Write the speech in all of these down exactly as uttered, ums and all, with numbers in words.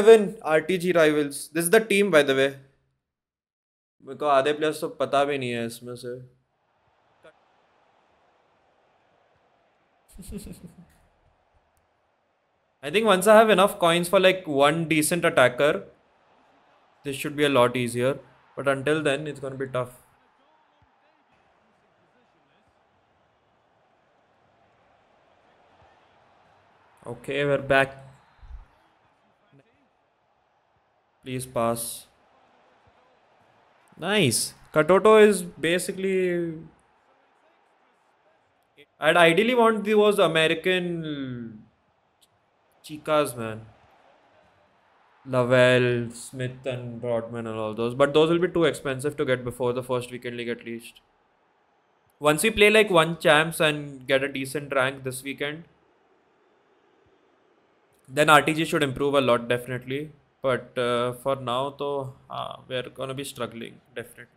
seven R T G rivals. This is the team, by the way. Because आधे players तो पता भी नहीं है इसमें से. I think once I have enough coins for like one decent attacker, this should be a lot easier. But until then, it's gonna be tough. Okay, we're back. Please pass. Nice. Katoto is basically... I'd ideally want those American chicas, man. Lavelle, Smith and Broadman and all those. But those will be too expensive to get before the first weekend league at least. Once we play like one champs and get a decent rank this weekend, then R T G should improve a lot, definitely. But uh, for now, toh, uh, we're gonna be struggling, definitely.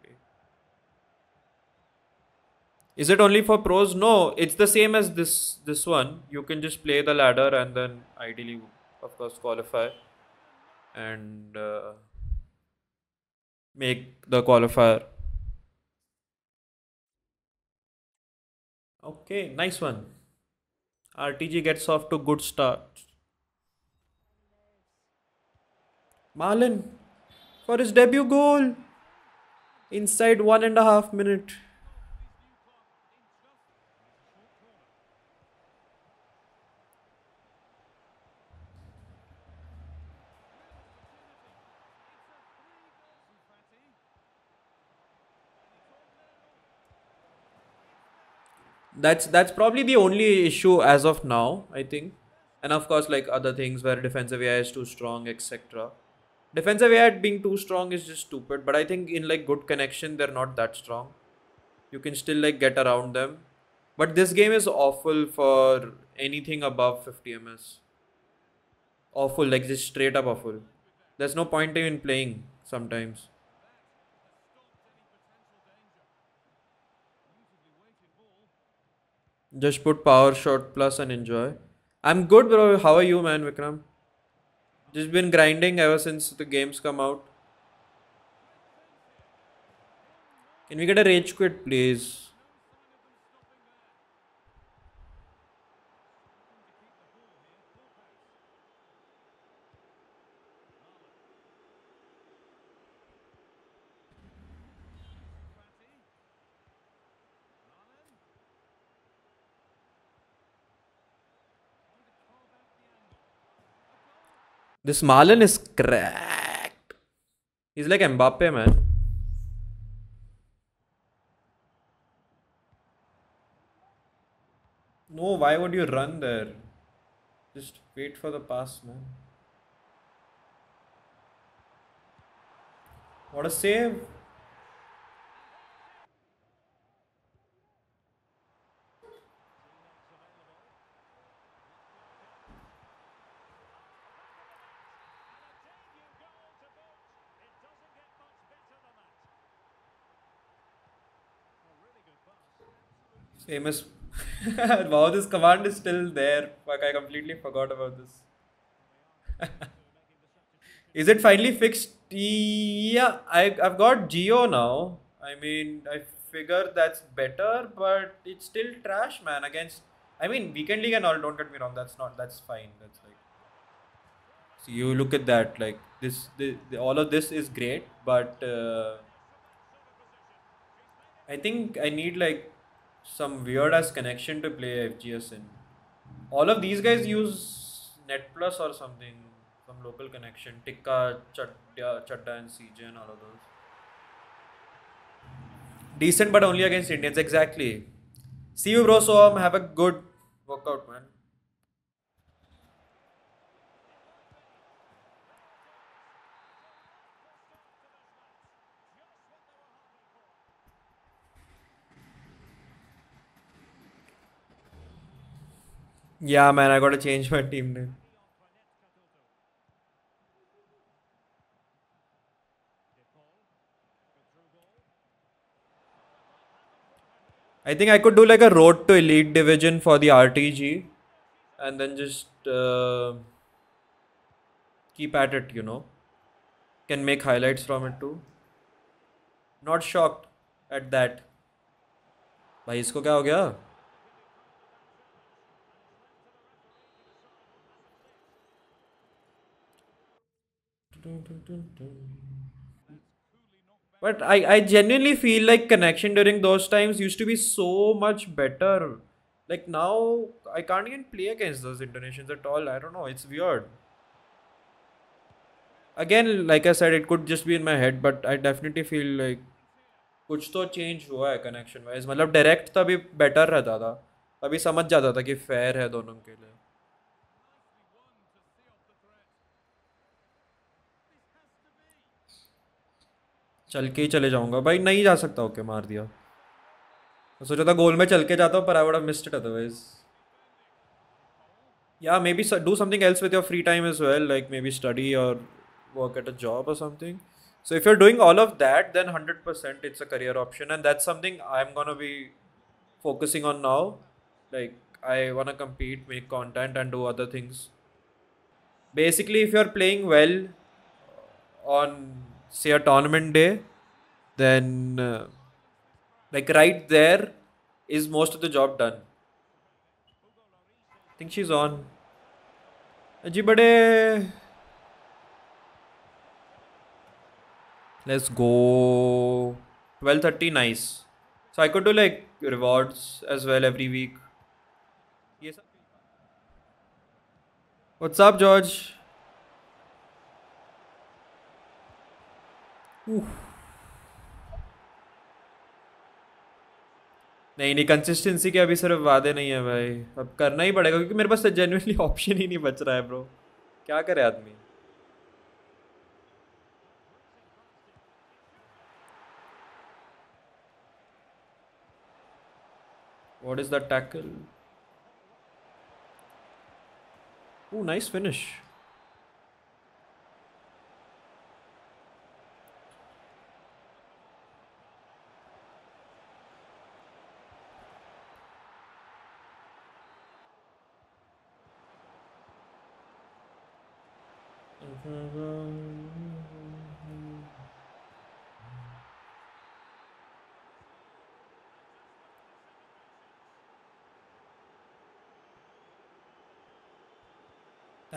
Is it only for pros? No, it's the same as this, this one. You can just play the ladder and then ideally, of course, qualify. And uh, make the qualifier. Okay, nice one. R T G gets off to a good start. Marlon for his debut goal inside one and a half minute. That's that's probably the only issue as of now, I think. And of course, like other things where defensive A I is too strong, et cetera. Defensive A I being too strong is just stupid, but I think in like good connection, they're not that strong. You can still like get around them. But this game is awful for anything above fifty M S. Awful, like just straight up awful. There's no point even playing sometimes. Just put power shot plus and enjoy. I'm good, bro. How are you, man, Vikram? Just been grinding ever since the games come out. Can we get a rage quit, please? This Marlon is cracked. He's like Mbappe, man. No, why would you run there? Just wait for the pass, man. What a save. Famous. Wow, this command is still there. Fuck, I completely forgot about this. Is it finally fixed? Yeah, I, I've got Geo now. I mean, I figure that's better, but it's still trash, man. Against, I mean, weekend league and all, don't get me wrong. That's not, that's fine. That's like, so you look at that, like this, this all of this is great, but uh, I think I need like some weird ass connection to play F G S in. All of these guys use NetPlus or something, some local connection. Tikka, Chatta, Chatta and C J and all of those. Decent but only against Indians, exactly. See you, bro, so um, have a good workout, man. Yeah, man, I gotta change my team name. I think I could do like a road to elite division for the R T G and then just uh, keep at it, you know. Can make highlights from it too. Not shocked at that. भाई इसको क्या हो गया? But I I genuinely feel like connection during those times used to be so much better. Like now I can't even play against those Indonesians at all. I don't know. It's weird. Again, like I said, it could just be in my head, but I definitely feel like कुछ तो change हुआ है connection wise. मतलब direct तभी better रहता था. तभी समझ जाता था कि fair है दोनों के लिए. चल के ही चले जाऊंगा भाई नहीं जा सकता ओके मार दिया तो सोचा था गोल में चल के जाता हूँ पर I would have missed it otherwise या maybe do something else with your free time as well like maybe study और वर्क एट अ जॉब और something so if you are doing all of that then hundred percent it's a career option and that's something I am gonna be focusing on now like I want to compete make content and do other things basically if you are playing well on say a tournament day then uh, like right there is most of the job done I think she's on Ajibade let's go twelve thirty nice so I could do like rewards as well every week yes what's up George नहीं नहीं consistency के अभी सिर्फ वादे नहीं है भाई अब करना ही पड़ेगा क्योंकि मेरे पास जेन्युइनली ऑप्शन ही नहीं बच रहा है ब्रो क्या करे आदमी what is the tackle oh nice finish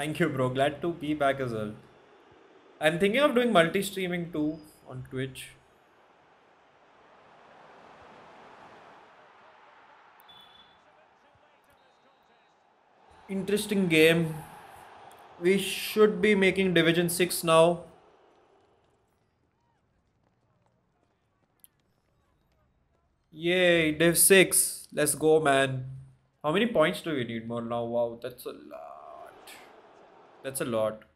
Thank you, bro. Glad to be back as well. I'm thinking of doing multi-streaming too on Twitch. Interesting game. We should be making Division six now. Yay, Div six. Let's go, man. How many points do we need more now? Wow, that's a lot. That's a lot.